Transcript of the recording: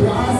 Wow.